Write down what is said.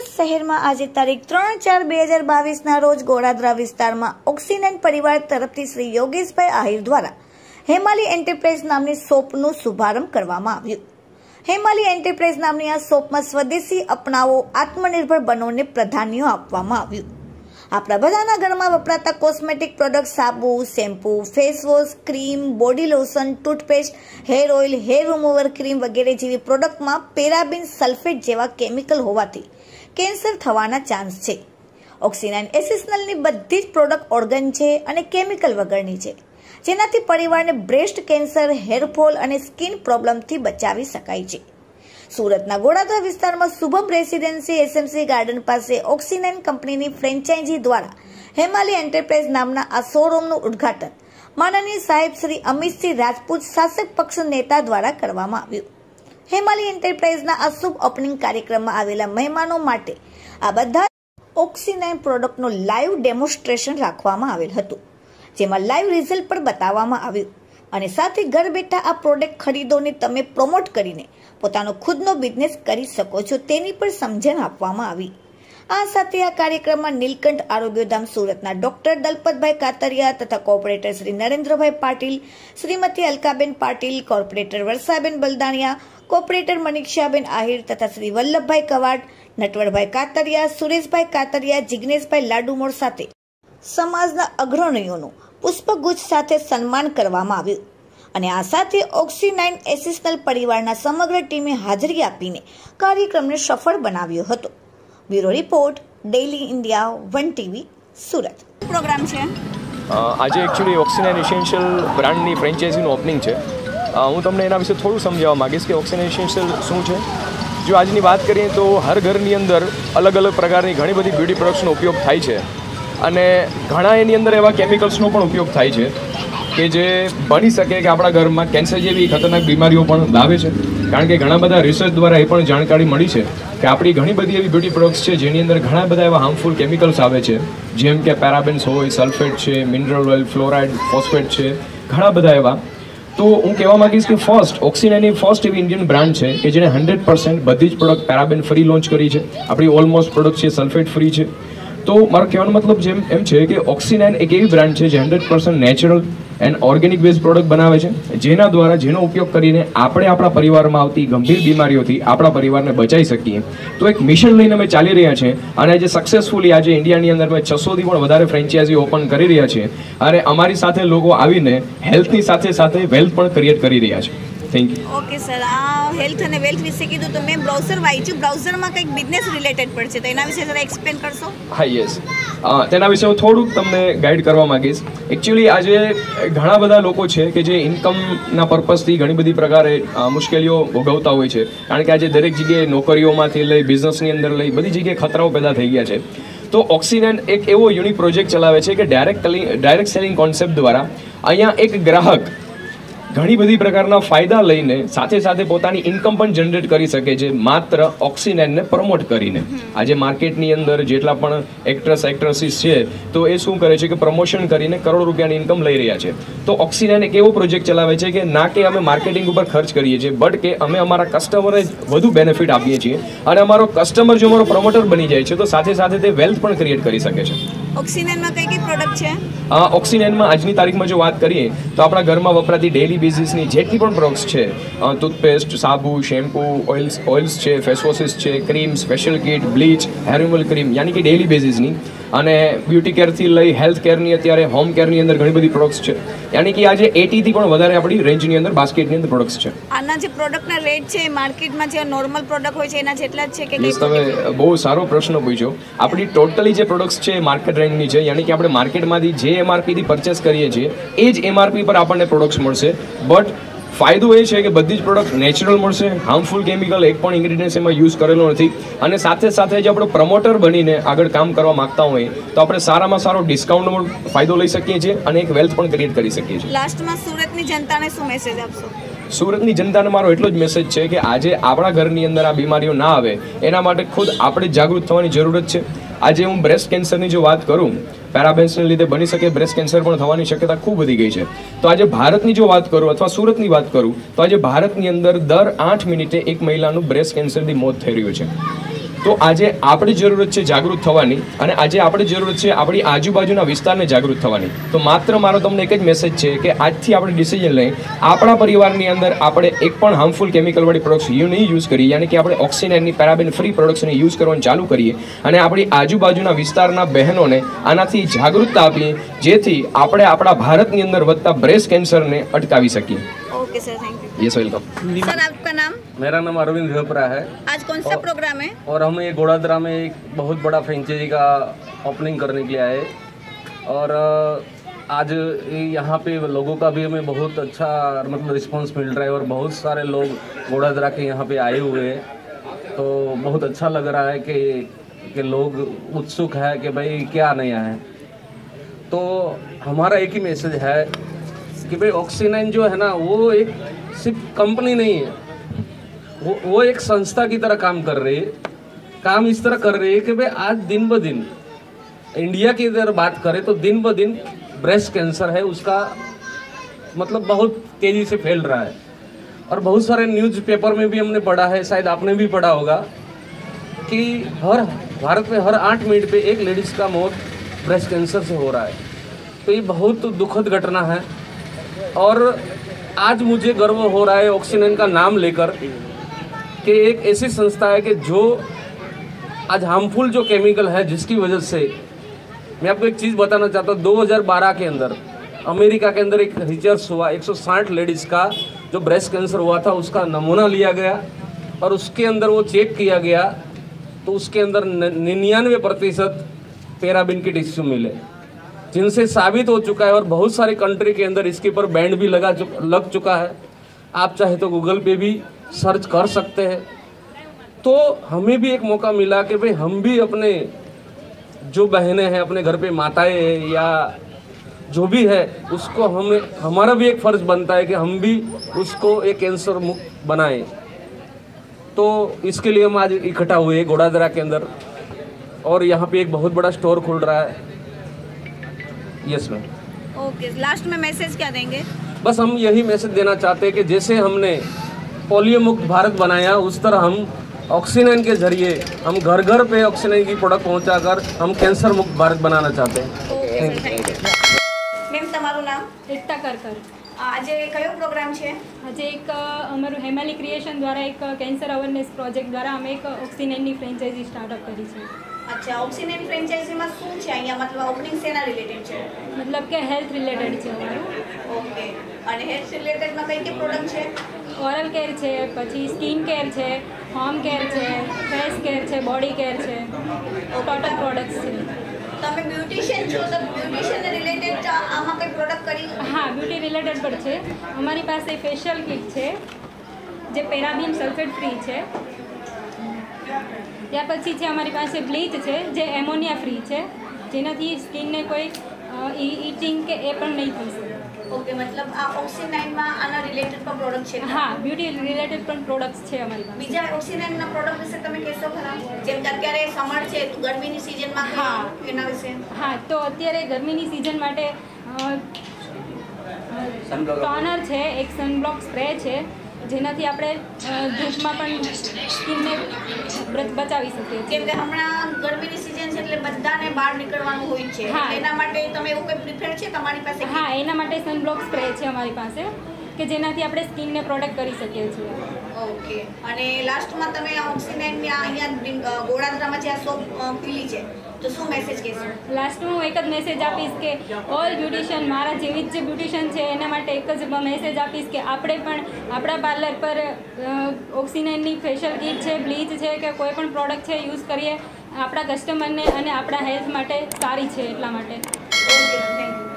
સુરત શહેરમાં આજે તારીખ 3/4/2022 ના રોજ ગોડાદરા વિસ્તારમાં ઓક્સી9 પરિવાર તરફથી શ્રી યોગેશભાઈ આહિર દ્વારા હેમાલી એન્ટરપ્રાઇઝ નામની શોપનો શુભારંભ કરવામાં આવ્યો. હેમાલી એન્ટરપ્રાઇઝ નામની આ શોપમાં સ્વદેશી અપનાવો આત્મનિર્ભર બનોને પ્રાધાન્ય આપવામાં આવ્યું. આપણા બધાના ઘરમાં વપરાતા કોસ્મેટિક પ્રોડક્ટ સાબુ, shampoo, face wash, cream, body lotion, toothpaste, hair oil, hair remover cream વગેરે જેવી પ્રોડક્ટમાં પેરાબિન સલ્ફેટ જેવા કેમિકલ હોવાથી કેન્સર થવાના ચાન્સ છે. ઓક્સી9 એસેશનલની બધી જ પ્રોડક્ટ ઓર્ગન છે અને કેમિકલ વગરની છે, જેનાથી પરિવારને બ્રેસ્ટ કેન્સર, હેરફોલ અને સ્કિન પ્રોબ્લેમથી બચાવી શકાય છે. સુરતના ગોડાદરા વિસ્તારમાં શુભમ રેસિડેન્સી એસએમસી ગાર્ડન પાસે ઓક્સી9 કંપનીની ફ્રેન્ચાઇઝી દ્વારા હેમાલી એન્ટરપ્રાઇઝ નામના આ શોરૂમનું ઉદ્ઘાટન માનનીય સાહેબ શ્રી અમિત રાજપૂત શાસક પક્ષ નેતા દ્વારા કરવામાં આવ્યું. હેમાલી એન્ટરપ્રાઇઝના આ શુભ ઓપનિંગ કાર્યક્રમમાં આવેલા મહેમાનો માટે આ બધા ઓક્સી9 પ્રોડક્ટનું લાઈવ ડેમોન્સ્ટ્રેશન રાખવામાં આવેલ હતું, જેમાં લાઈવ રિઝલ્ટ પણ બતાવવામાં આવ્યું અને સાથે ઘર બેઠા આ પ્રોડક્ટ ખરીદોને તમે પ્રમોટ કરીને પોતાનો ખુદનો બિઝનેસ કરી શકો છો તેની પણ સમજણ આપવામાં આવી. આ સાથે આ કાર્યક્રમમાં નીલકંઠ આરોગ્યધામ સુરતના ડોક્ટર દલપતભાઈ કાતરિયા તથા corporator Shri Narendrabhai Patil, Shrimati Alkaben Patil, corporator Varshaben Baldaniya, corporator Manishaben Ahir તથા શ્રી વલ્લભભાઈ કવાડ, નટવરભાઈ કાતરિયા, સુરેશભાઈ કાતરિયા, જિજ્ઞેશભાઈ લાડુમોળ સાથે સમાજના અગ્રણીઓનું પુષ્પગુચ્છ સાથે સન્માન કરવામાં આવ્યું. અને આ સાથે ઓક્સી9 એસિસ્ટલ પરિવારના સમગ્ર ટીમે હાજરી આપીને કાર્યક્રમને સફળ બનાવ્યો હતો. Bureau report, daily India 1 TV, Surat. Program છે આજે એકચ્યુઅલી ઓક્સી9 એસેન્શિયલ બ્રાન્ડની ફ્રેન્ચાઇઝીનું ઓપનિંગ છે. હું તમને એના વિશે થોડું સમજાવવા માગીશ કે ઓક્સી9 એસેન્શિયલ શું છે. જો આજની વાત કરીએ તો હર ઘરની અંદર અલગ અલગ પ્રકારની ઘણી બધી બ્યુટી પ્રોડક્ટ્સનો ઉપયોગ થાય છે અને ઘણા એની અંદર એવા કેમિકલ્સનો પણ ઉપયોગ થાય છે કે જે બની શકે કે આપણા ઘરમાં કેન્સર જેવી ખતરનાક બીમારીઓ પણ લાવે છે. કારણ કે ઘણા બધા રિસર્ચ દ્વારા એ પણ જાણકારી મળી છે કે આપણી ઘણી બધી એવી બ્યુટી પ્રોડક્ટ્સ છે જેની અંદર ઘણા બધા એવા હાર્મફુલ કેમિકલ્સ આવે છે, જેમ કે પેરાબેન્સ હોય, સલ્ફેટ છે, મિનરલ ઓઇલ, ફ્લોરાઇડ, ફોસ્ફેટ છે, ઘણા બધા એવા. તો હું કહેવા માગીશ કે ફર્સ્ટ ઓક્સી9 ફર્સ્ટ એવી ઇન્ડિયન બ્રાન્ડ છે કે જેણે 100% બધી જ પ્રોડક્ટ પેરાબેન ફ્રી લોન્ચ કરી છે. આપણી ઓલમોસ્ટ પ્રોડક્ટ છે સલ્ફેટ ફ્રી છે. તો મારો કહેવાનો મતલબ જેમ એમ છે કે ઓક્સી9 એક એવી બ્રાન્ડ છે જે 100% natural and organic base product બનાવે છે, જેના દ્વારા જેનો ઉપયોગ કરીને આપણે આપણા પરિવારમાં આવતી ગંભીર બીમારીઓથી આપણા પરિવારને બચાવી શકીએ. તો એક મિશન લઈને અમે ચાલી રહ્યા છીએ અને આજે સક્સેસફુલી આજે ઇન્ડિયાની અંદર અમે 600થી પણ વધારે ફ્રેન્ચાઇઝી ઓપન કરી રહ્યા છીએ અને અમારી સાથે લોકો આવીને હેલ્થની સાથે સાથે વેલ્થ પણ ક્રિએટ કરી રહ્યા છે. Thank you. ઓકે સર, આ હેલ્થ અને વેલ્થ વિશે કીધું તો મેં બ્રાઉઝર વાંચ્યું, બ્રાઉઝરમાં કંઈક બિઝનેસ રિલેટેડ પણ છે, તો એના વિશે જરા એક્સપ્લેન કરશો? હા યસ, તેના વિશે હું થોડુંક તમને ગાઈડ કરવા માગીશ. એકચ્યુઅલી આજે ઘણા બધા લોકો છે કે જે ઇન્કમના પર્પઝથી ઘણી બધી પ્રકારે મુશ્કેલીઓ ભોગવતા હોય છે. કારણ કે આજે દરેક જગ્યાએ નોકરીઓમાંથી લઈ બિઝનેસની અંદર લઈ બધી જગ્યાએ ખતરાઓ પેદા થઈ ગયા છે. તો ઓક્સી9 એક એવો યુનિક પ્રોજેક્ટ ચલાવે છે કે ડાયરેક્ટ સેલિંગ કોન્સેપ્ટ દ્વારા અહીંયા એક ગ્રાહક ઘણી બધી પ્રકારના ફાયદા લઈને સાથે સાથે પોતાની ઇન્કમ પણ જનરેટ કરી શકે છે, માત્ર ઓક્સી9ને પ્રમોટ કરીને. આજે માર્કેટની અંદર જેટલા પણ એક્ટ્રેસ એક્ટ્રેસીસ છે તો એ શું કરે છે કે પ્રમોશન કરીને કરોડો રૂપિયાની ઇન્કમ લઈ રહ્યા છે. તો ઓક્સી9 એક એવો પ્રોજેક્ટ ચલાવે છે કે ના કે અમે માર્કેટિંગ ઉપર ખર્ચ કરીએ છીએ, બટ કે અમે અમારા કસ્ટમરને વધુ બેનિફિટ આપીએ છીએ અને અમારો કસ્ટમર જો અમારો પ્રમોટર બની જાય છે તો સાથે સાથે તે વેલ્થ પણ ક્રિએટ કરી શકે છે. ઓક્સી9માં કઈ કઈ પ્રોડક્ટ છે? ઓક્સી9માં આજની તારીખમાં જો વાત કરીએ તો આપણા ઘરમાં વપરાતી ડેલી બિઝનેસની જેટલી પણ પ્રોડક્ટ્સ છે, ટૂથપેસ્ટ, સાબુ, શેમ્પૂ, ઓઇલ્સ છે, ફેસવોશિસ છે, cream, special kit, bleach, hair removal cream, યાની કે ડેલી બેઝિસની, અને બ્યુટી કેરથી લઈ હેલ્થ કેરની, અત્યારે હોમ કેરની અંદર ઘણી બધી પ્રોડક્ટ્સ છે. યાની કે આજે 80થી પણ વધારે આપણી રેન્જની અંદર બાસ્કેટની અંદર પ્રોડક્ટ્સ છે. આના જે પ્રોડક્ટના રેટ છે માર્કેટમાં જે નોર્મલ પ્રોડક્ટ હોય છે એના જેટલા જ છે કે નહીં? તમે બહુ સારો પ્રશ્ન પૂછ્યો. આપણી ટોટલી જે પ્રોડક્ટ્સ છે માર્કેટ રેન્જની છે, યાની કે આપણે માર્કેટમાંથી જે એમઆરપીથી પરચેસ કરીએ છીએ એ જ એમઆરપી પર આપણને પ્રોડક્ટ્સ મળશે. બટ ફાયદો એ છે કે બધી જ પ્રોડક્ટ નેચરલ મળશે, હાર્મફુલ કેમિકલ એક પણ ઇન્ગ્રીડિયન્ટ્સ એમાં યુઝ કરેલો નથી. અને સાથે સાથે જે આપણો પ્રમોટર બનીને આગળ કામ કરવા માગતા હોય તો આપણે સારામાં સારો ડિસ્કાઉન્ટનો ફાયદો લઈ શકીએ છીએ અને એક વેલ્થ પણ ક્રિએટ કરી શકીએ છીએ. લાસ્ટમાં સુરતની જનતાને શું મેસેજ આપશો? સુરતની જનતાને મારો એટલો જ મેસેજ છે કે આજે આપણા ઘરની અંદર આ બીમારીઓ ના આવે એના માટે ખુદ આપણે જાગૃત થવાની જરૂરત છે. આજે હું બ્રેસ્ટ કેન્સરની જો વાત કરું, પેરાબેન્સને લીધે બની શકે બ્રેસ્ટ કેન્સર પણ થવાની શક્યતા ખૂબ વધી ગઈ છે. તો આજે ભારતની જો વાત કરું અથવા સુરતની વાત કરું તો આજે ભારતની અંદર દર 8 મિનિટે એક મહિલાનું બ્રેસ્ટ કેન્સરથી મોત થઈ રહ્યું છે. तो आज आप जरूरत है जागृत थवानी, आज आप जरूरत है अपनी आजूबाजूना विस्तार ने जागृत थवानी। तो मात्र मारो तमने एक ज मेसेज है कि आज थी आपणे डिसीजन लई आपणा परिवारनी अंदर आपणे एक पण हार्मफुल केमिकलवाड़ी प्रोडक्ट्स नहीं यूज करीए, यानी कि आपणे ऑक्सी9 नी पेराबेन फ्री प्रोडक्ट्स ने यूज करवानुं चालू करीए अने आपणी आजूबाजूना विस्तारना बहनोने आनाथी जागृतता आपीए, जेथी आपणे आपणा भारतनी अंदर वधता ब्रेस्ट केन्सर ने अटकावी सकीए। Okay sir, thank you. Yes welcome. Sir आपका नाम? मेरा नाम अरविंद झोपरा है। आज कौन सा प्रोग्राम है? और हम ये गोड़ादरा में एक बहुत बड़ा फ्रेंचाइजी का ओपनिंग करने के लिए आए, और आज यहाँ पे लोगों का भी हमें बहुत अच्छा मतलब रिस्पांस मिल रहा है, और बहुत सारे लोग गोड़ादरा के यहाँ पे आए हुए हैं। तो बहुत अच्छा लग रहा है कि लोग उत्सुक है कि भाई क्या नया है। तो हमारा एक ही मैसेज है कि भाई ऑक्सी9 जो है ना, वो एक सिर्फ कंपनी नहीं है, वो एक संस्था की तरह काम कर रही है। काम इस तरह कर रही है कि भाई आज दिन ब दिन इंडिया की अगर बात करें तो दिन ब दिन ब्रेस्ट कैंसर है उसका मतलब बहुत तेज़ी से फैल रहा है, और बहुत सारे न्यूज़पेपर में भी हमने पढ़ा है, शायद आपने भी पढ़ा होगा कि हर भारत में हर 8 मिनट पे एक लेडीज़ का मौत ब्रेस्ट कैंसर से हो रहा है। तो ये बहुत दुखद घटना है, और आज मुझे गर्व हो रहा है ऑक्सी9 का नाम लेकर कि एक ऐसी संस्था है कि जो आज हार्मफुल जो केमिकल है, जिसकी वजह से मैं आपको एक चीज़ बताना चाहता हूँ। 2012 के अंदर अमेरिका के अंदर एक रिसर्च हुआ, 160 लेडीज़ का जो ब्रेस्ट कैंसर हुआ था उसका नमूना लिया गया, और उसके अंदर वो चेक किया गया तो उसके अंदर 99% पेराबिन के टिश्यू मिले, जिनसे साबित हो चुका है, और बहुत सारी कंट्री के अंदर इसके ऊपर बैंड भी लग चुका है। आप चाहे तो गूगल पे भी सर्च कर सकते हैं। तो हमें भी एक मौका मिला कि भाई हम भी अपने जो बहनें हैं, अपने घर पे माताएं हैं या जो भी है, उसको हमें हमारा भी एक फ़र्ज़ बनता है कि हम भी उसको एक कैंसर मुक्त बनाएं। तो इसके लिए हम आज इकट्ठा हुए गोड़ादरा के अंदर, और यहाँ पे एक बहुत बड़ा स्टोर खुल रहा है। Yes ma'am. ओके, लास्ट में मैसेज क्या देंगे? बस हम यही मैसेज देना चाहते हैं कि जैसे हमने पोलियो मुक्त भारत बनाया, उस तरह हम ऑक्सी9 के जरिए हम घर घर पे ऑक्सी9 की प्रोडक्ट पहुंचाकर हम कैंसर मुक्त भारत बनाना चाहते हैं। Thank you. मैम તમારું નામ? એકતા કરકર। આજે કયો પ્રોગ્રામ છે? આજે એક અમારું હેમાલી ક્રિએશન દ્વારા એક કેન્સર અવેરનેસ પ્રોજેક્ટ દ્વારા અમે એક ઓક્સી9 ની ફ્રેન્ચાઇઝી સ્ટાર્ટઅપ કરી છે। अच्छा, ऑक्सी9 फ्रेंचाइजी में शू है? अँ मतलब ओपनिंग से रिलेटेड है, मतलब के हेल्थ रिलेटेड है अमरु। ओके, और हेल्थ रिलेटेड में कई कई प्रोडक्ट है? ओरल केर है, पीछे स्किन केर है, होम केर है, फेस केर है, बॉडी केर है, टोटल प्रोडक्ट्स है। તમે બ્યુટિશિયન છો તો બ્યુટિશિયન રિલેટેડ આમાં કઈ પ્રોડક્ટ કરી? હા, બ્યુટી રિલેટેડ પર છે અમારી પાસે ફેશિયલ કિટ છે જે પેરાબિન સલ્ફેટ ફ્રી છે, ત્યાર પછી છે અમારી પાસે બ્લીચ છે જે એમોનિયા ફ્રી છે, જેનાથી સ્કિનને કોઈ ઈટિંગ કે એ પણ નહીં થઈ શકે। ઓકે, મતલબ આ ઓક્સી9 માં આના રિલેટેડ પર પ્રોડક્ટ છે? હા, બ્યુટી રિલેટેડ પણ પ્રોડક્ટ્સ છે અમારી પાસે। બીજા ઓક્સી9 ના પ્રોડક્ટ વિશે તમે કહેશો ખરા? જેમ કે અત્યારે સમર છે તો ગરમીની સીઝનમાં? હા, એના વિશે। હા, તો અત્યારે ગરમીની સીઝન માટે ટોનર છે, એક સનબ્લોક સ્પ્રે છે, જેનાથી આપણે ધૂપમાં પણ સ્કિનને બચાવી શકીએ, કેમ કે હમણાં ગરમીની સિઝન છે એટલે બધાને બહાર નીકળવાનું હોય છે, એના માટે તમે એવું કંઈ પ્રિફર છે તમારી પાસે? હા, એના માટે સનબ્લોક સ્પ્રે છે અમારી પાસે કે જેનાથી આપણે સ્કિનને પ્રોટેક્ટ કરી શકીએ છીએ। ઓકે, અને લાસ્ટમાં તમે ઓક્સી9ની અહીંયા ગોળાદરામાં જે આ શોપ ખુલી છે તો શું મેસેજ કહેશો? લાસ્ટમાં હું એક જ મેસેજ આપીશ કે ઓલ બ્યુટિશિયન, મારા જેવી જ જે બ્યુટિશિયન છે એના માટે એક જ મેસેજ આપીશ કે આપણે પણ આપણા પાર્લર પર ઓક્સી9ની ફેશિયલ કિટ છે, બ્લીચ છે કે કોઈ પણ પ્રોડક્ટ છે યુઝ કરીએ, આપણા કસ્ટમરને અને આપણા હેલ્થ માટે સારી છે એટલા માટે। Okay, thank you.